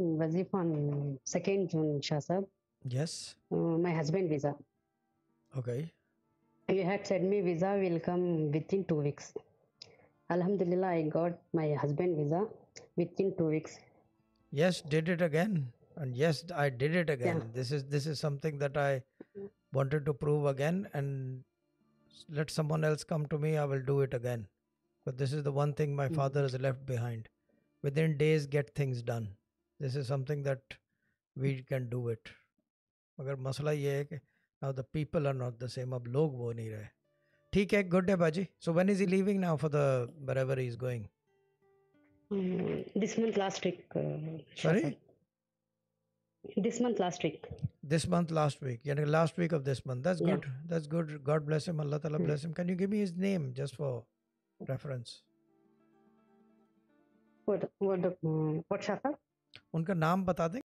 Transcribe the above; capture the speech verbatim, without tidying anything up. Wazifa on second June, Shah Sab. Yes. Uh, my husband visa. Okay. You had said me visa will come within two weeks. Alhamdulillah, I got my husband visa within two weeks. Yes, did it again. And yes, I did it again. Yeah. This is this is something that I wanted to prove again, and let someone else come to me, I will do it again. But this is the one thing my mm-hmm. father has left behind. Within days, get things done. This is something that we can do it. But now the people are not the same. Ab log wo nahi rahe. Theek hai, good day, Baji. So when is he leaving now for the wherever he is going? Um, this month, last week. Uh, Sorry? This month, last week. This month, last week. Yani last week of this month. That's yeah. good. That's good. God bless him. Allah Ta'ala bless him. Can you give me his name just for reference? What, what, what, Shah Sab? Unka naam bata dein.